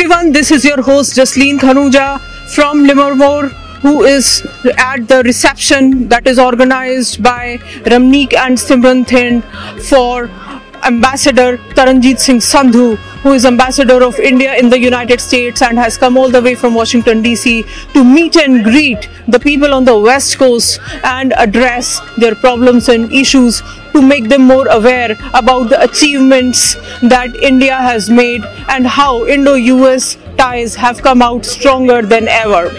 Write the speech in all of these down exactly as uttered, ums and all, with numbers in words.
everyone, this is your host Jasleen Khanuja from Livermore, who is at the reception that is organized by Ramneek and Simran Thind for Ambassador Taranjit Singh Sandhu, who is Ambassador of India in the United States and has come all the way from Washington D C to meet and greet the people on the West Coast and address their problems and issues to make them more aware about the achievements that India has made and how Indo-U S ties have come out stronger than ever.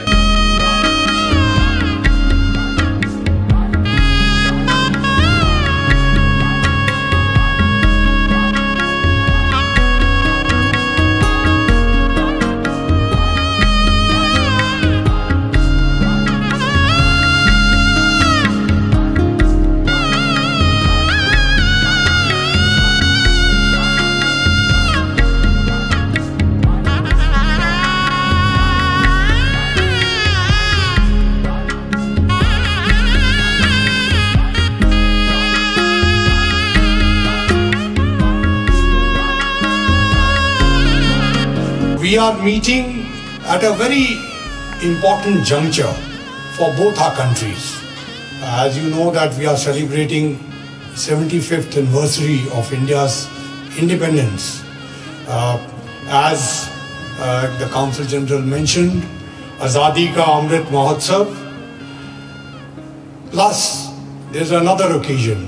We are meeting at a very important juncture for both our countries. As you know that we are celebrating seventy-fifth anniversary of India's independence. Uh, as uh, the Council General mentioned, Azadi Ka Amrit Mahotsav. Plus, there's another occasion.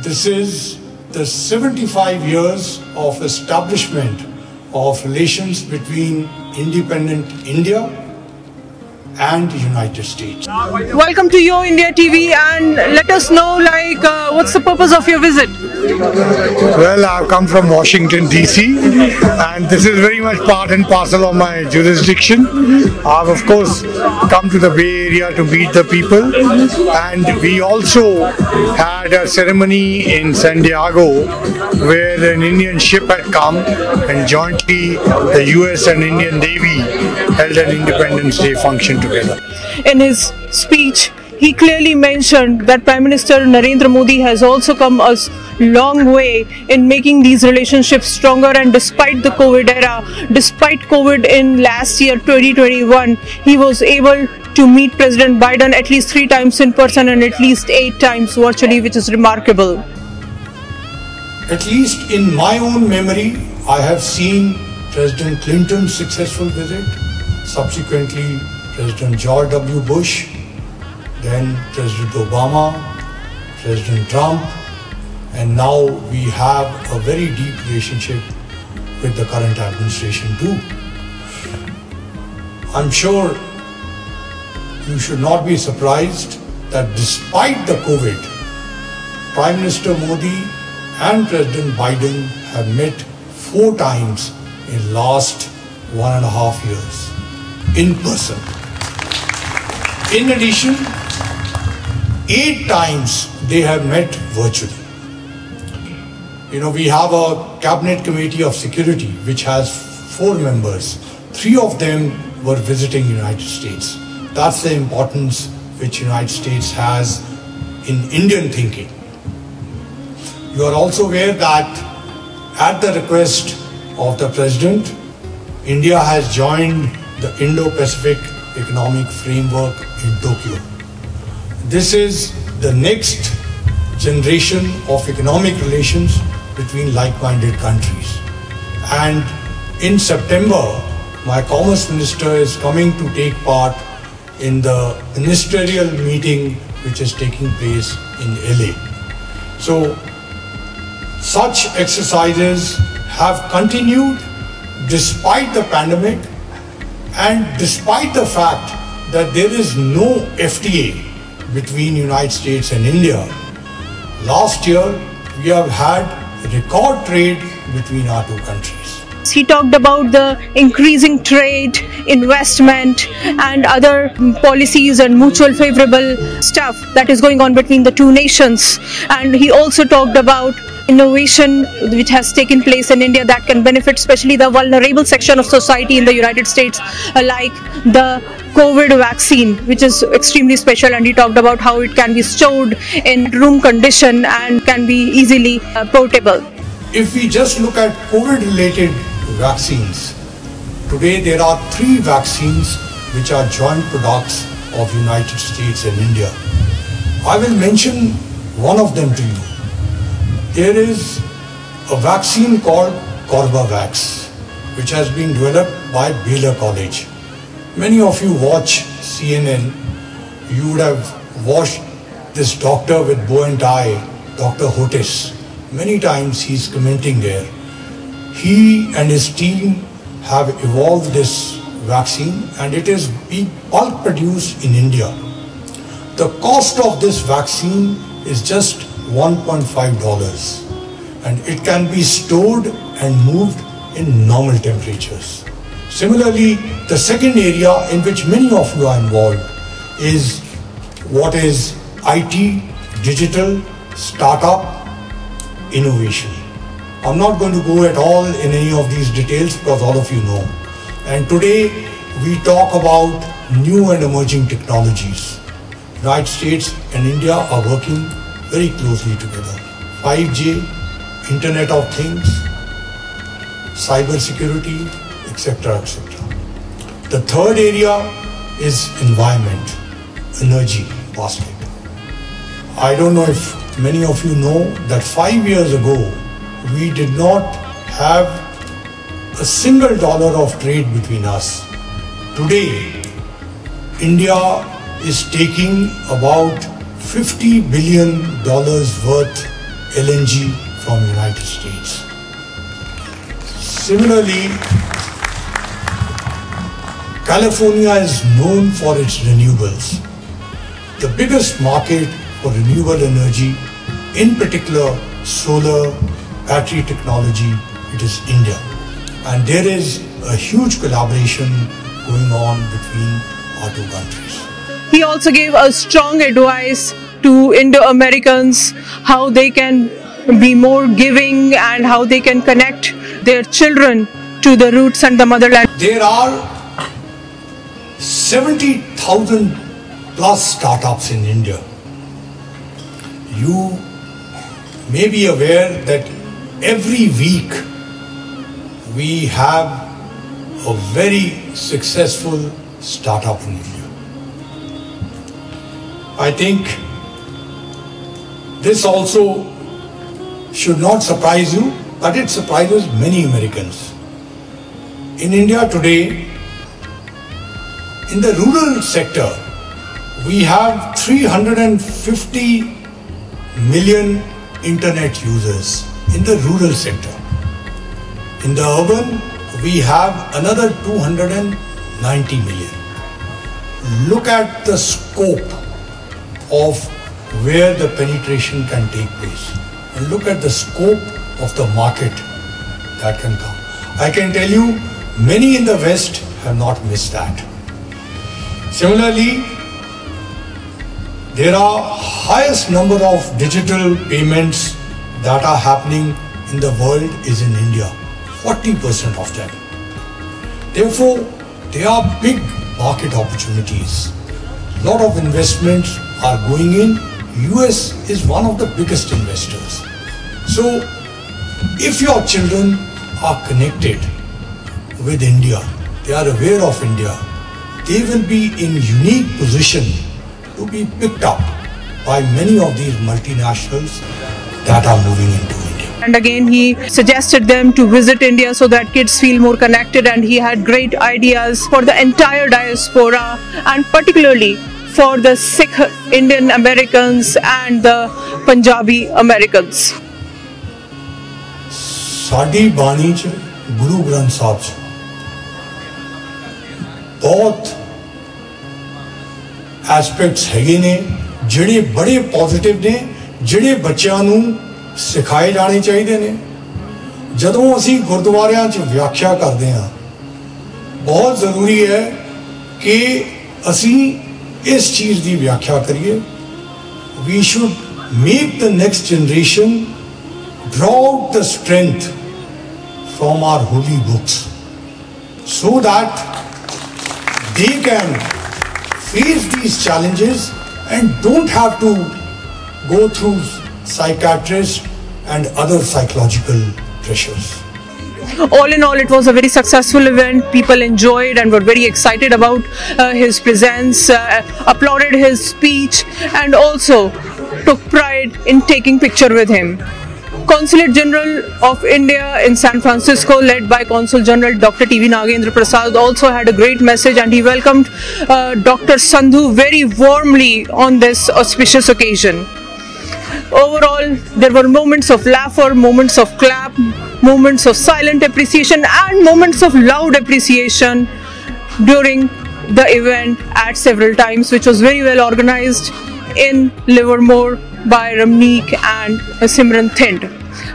This is the seventy-five years of establishment of relations between independent India and United States. Welcome to Yo India T V, and let us know, like, uh, what's the purpose of your visit? Well, I've come from Washington D C and this is very much part and parcel of my jurisdiction. I've of course come to the Bay Area to meet the people, and we also had a ceremony in San Diego where an Indian ship had come and jointly the U S and Indian Navy held an Independence Day function together. In his speech, he clearly mentioned that Prime Minister Narendra Modi has also come a long way in making these relationships stronger, and despite the COVID era, despite COVID in last year twenty twenty-one, he was able to meet President Biden at least three times in person and at least eight times virtually, which is remarkable. At least in my own memory, I have seen President Clinton's successful visit, subsequently President George W. Bush, then President Obama, President Trump, and now we have a very deep relationship with the current administration too. I'm sure you should not be surprised that despite the COVID, Prime Minister Modi and President Biden have met four times in the last one and a half years in person. In addition, eight times they have met virtually. You know, we have a Cabinet Committee of Security which has four members. Three of them were visiting United States. That's the importance which United States has in Indian thinking. You are also aware that at the request of the President, India has joined the Indo-Pacific Economic Framework in Tokyo. This is the next generation of economic relations between like-minded countries. And in September, my Commerce Minister is coming to take part in the ministerial meeting which is taking place in L A. So, such exercises have continued despite the pandemic and despite the fact that there is no F T A between United States and India. Last year, we have had record trade between our two countries. He talked about the increasing trade, investment and other policies and mutual favorable stuff that is going on between the two nations. And he also talked about innovation which has taken place in India that can benefit especially the vulnerable section of society in the United States, like the COVID vaccine, which is extremely special, and he talked about how it can be stored in room condition and can be easily uh, portable. If we just look at COVID related vaccines, Today there are three vaccines which are joint products of United States and India. I will mention one of them to you. There is a vaccine called Corbavax, which has been developed by Baylor College. Many of you watch C N N. You would have watched this doctor with bow and tie, Doctor Hotis. Many times he's commenting there. He and his team have evolved this vaccine and it is being bulk produced in India. The cost of this vaccine is just one dollar fifty and it can be stored and moved in normal temperatures. Similarly, the second area in which many of you are involved is what is I T, digital, startup, innovation. I'm not going to go at all in any of these details because all of you know. And today we talk about new and emerging technologies. United States and India are working very closely together. five G, Internet of Things, cyber security, et cetera, et cetera. The third area is environment, energy basket. I don't know if many of you know that five years ago we did not have a single dollar of trade between us. Today, India is taking about fifty billion dollars worth L N G from United States. Similarly, California is known for its renewables. The biggest market for renewable energy, in particular solar, battery technology, it is India. And there is a huge collaboration going on between our two countries. He also gave a strong advice to Indo-Americans, how they can be more giving and how they can connect their children to the roots and the motherland. There are seventy thousand plus startups in India. You may be aware that every week we have a very successful startup in India. I think this also should not surprise you, but it surprises many Americans. In India today, in the rural sector, we have three hundred fifty million internet users in the rural sector. In the urban, we have another two hundred ninety million. Look at the scope of where the penetration can take place and look at the scope of the market that can come. I can tell you, many in the West have not missed that. Similarly, there are highest number of digital payments that are happening in the world is in India, forty percent of them. Therefore, there are big market opportunities. A lot of investments are going in. U S is one of the biggest investors. So, if your children are connected with India, they are aware of India, they will be in unique position to be picked up by many of these multinationals that are moving into India. And again, he suggested them to visit India so that kids feel more connected, and he had great ideas for the entire diaspora and particularly for the Sikh Indian Americans and the Punjabi Americans. Sadi Bani ch Guru Granth Sahib ch bahut aspects हैगे ने जिहड़े बड़े positive ने जिहड़े बच्चों नूं सिखाए जाने चाहिए ने। जदों असीं गुरुद्वारियां च व्याख्या करदे हां, बहुत जरूरी है कि असीं इस चीज़ दी व्याख्या करिए। We should make the next generation draw out the strength from our holy books so that they can face these challenges and don't have to go through psychiatrists and other psychological pressures. All in all, it was a very successful event. People enjoyed and were very excited about uh, his presence, uh, applauded his speech, and also took pride in taking picture with him. Consulate General of India in San Francisco, led by Consul General Doctor T V Nagendra Prasad, also had a great message, and he welcomed uh, Doctor Sandhu very warmly on this auspicious occasion. Overall, there were moments of laughter, moments of clap, moments of silent appreciation, and moments of loud appreciation during the event at several times, which was very well organized in Livermore by Ramneek and Simran Thind.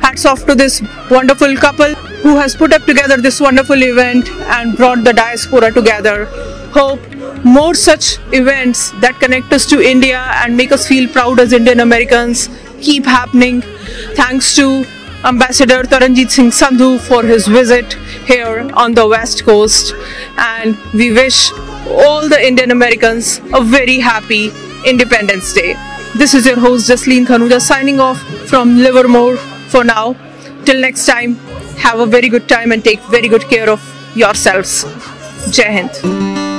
Hats off to this wonderful couple who has put up together this wonderful event and brought the diaspora together. Hope more such events that connect us to India and make us feel proud as Indian Americans keep happening. Thanks to Ambassador Taranjit Singh Sandhu for his visit here on the West Coast, and we wish all the Indian Americans a very happy Independence Day. This is your host Jasleen Khanuja, signing off from Livermore for now. Till next time, have a very good time and take very good care of yourselves. Jai Hind.